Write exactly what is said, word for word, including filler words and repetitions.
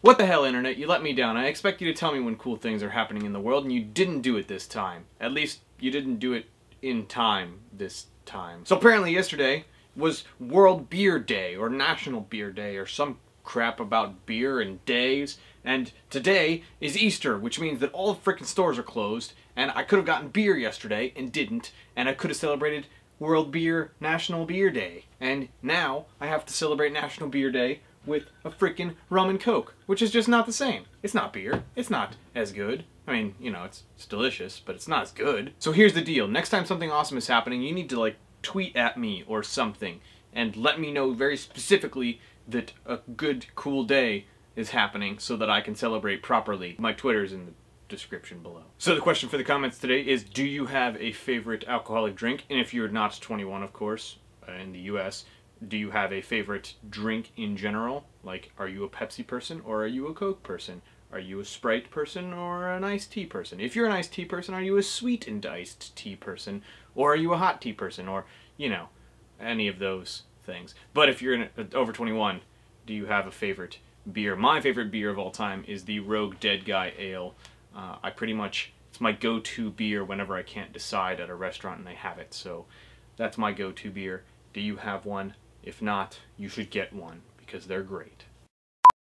What the hell, Internet? You let me down. I expect you to tell me when cool things are happening in the world, and you didn't do it this time. At least, you didn't do it in time this time. So apparently yesterday was World Beer Day, or National Beer Day, or some crap about beer and days, and today is Easter, which means that all the frickin' stores are closed, and I could have gotten beer yesterday, and didn't, and I could have celebrated World Beer National Beer Day. And now, I have to celebrate National Beer Day with a freaking rum and coke, which is just not the same. It's not beer. It's not as good. I mean, you know, it's, it's delicious, but it's not as good. So here's the deal. Next time something awesome is happening, you need to, like, tweet at me or something and let me know very specifically that a good, cool day is happening so that I can celebrate properly. My Twitter's in the description below. So the question for the comments today is, do you have a favorite alcoholic drink? And if you're not twenty-one, of course, uh, in the U S, do you have a favorite drink in general? Like, are you a Pepsi person or are you a Coke person? Are you a Sprite person or an iced tea person? If you're an iced tea person, are you a sweetened iced tea person? Or are you a hot tea person? Or, you know, any of those things. But if you're in, uh, over twenty-one, do you have a favorite beer? My favorite beer of all time is the Rogue Dead Guy Ale. Uh, I pretty much, it's my go-to beer whenever I can't decide at a restaurant and I have it. So that's my go-to beer. Do you have one? If not, you should get one, because they're great.